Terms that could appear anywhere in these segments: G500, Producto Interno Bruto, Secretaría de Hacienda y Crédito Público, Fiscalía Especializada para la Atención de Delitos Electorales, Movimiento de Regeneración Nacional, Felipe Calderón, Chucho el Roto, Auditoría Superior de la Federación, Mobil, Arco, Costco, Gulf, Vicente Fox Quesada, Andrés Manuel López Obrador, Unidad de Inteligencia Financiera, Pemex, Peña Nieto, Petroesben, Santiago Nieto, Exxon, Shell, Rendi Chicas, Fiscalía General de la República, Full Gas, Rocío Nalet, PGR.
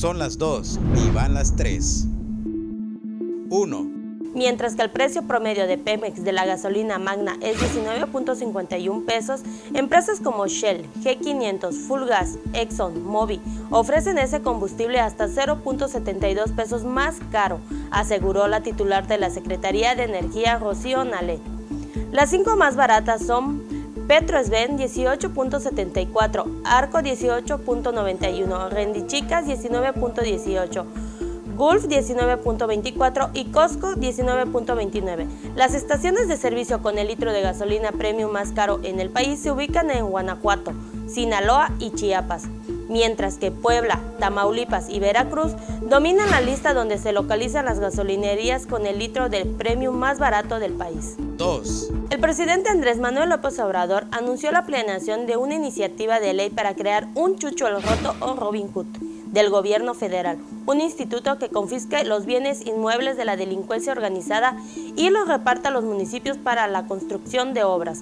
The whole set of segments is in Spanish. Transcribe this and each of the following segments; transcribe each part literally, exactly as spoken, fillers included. Son las dos y van las tres. uno. Mientras que el precio promedio de Pemex de la gasolina magna es diecinueve punto cincuenta y uno pesos, empresas como Shell, G quinientos, Full Gas, Exxon, Mobil ofrecen ese combustible hasta cero punto setenta y dos pesos más caro, aseguró la titular de la Secretaría de Energía, Rocío Nalet. Las cinco más baratas son Petroesben dieciocho punto setenta y cuatro, Arco dieciocho punto noventa y uno, Rendi Chicas diecinueve punto dieciocho, Gulf diecinueve punto veinticuatro y Costco diecinueve punto veintinueve. Las estaciones de servicio con el litro de gasolina premium más caro en el país se ubican en Guanajuato, Sinaloa y Chiapas, mientras que Puebla, Tamaulipas y Veracruz dominan la lista donde se localizan las gasolinerías con el litro del premium más barato del país. dos. El presidente Andrés Manuel López Obrador anunció la planeación de una iniciativa de ley para crear un Chucho el Roto o Robin Hood del gobierno federal, un instituto que confisque los bienes inmuebles de la delincuencia organizada y los reparta a los municipios para la construcción de obras.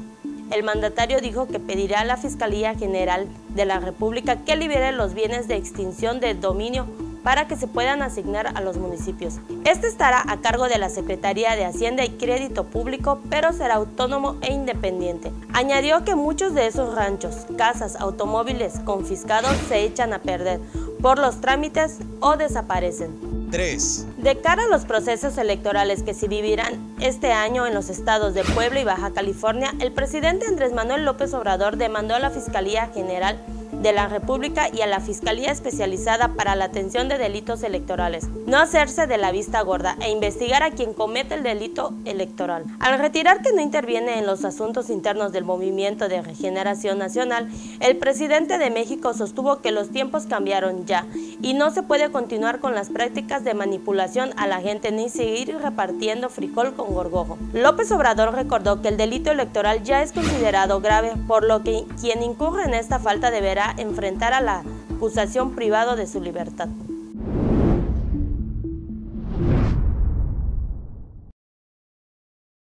El mandatario dijo que pedirá a la Fiscalía General de la República que libere los bienes de extinción de dominio para que se puedan asignar a los municipios. Este estará a cargo de la Secretaría de Hacienda y Crédito Público, pero será autónomo e independiente. Añadió que muchos de esos ranchos, casas, automóviles confiscados se echan a perder por los trámites o desaparecen. tres. De cara a los procesos electorales que se vivirán este año en los estados de Puebla y Baja California, el presidente Andrés Manuel López Obrador demandó a la Fiscalía General de la República y a la Fiscalía Especializada para la Atención de Delitos Electorales no hacerse de la vista gorda e investigar a quien comete el delito electoral. Al retirar que no interviene en los asuntos internos del Movimiento de Regeneración Nacional, el presidente de México sostuvo que los tiempos cambiaron ya y no se puede continuar con las prácticas de manipulación a la gente ni seguir repartiendo frijol con gorgojo. López Obrador recordó que el delito electoral ya es considerado grave, por lo que quien incurre en esta falta deberá enfrentar a la acusación privado de su libertad.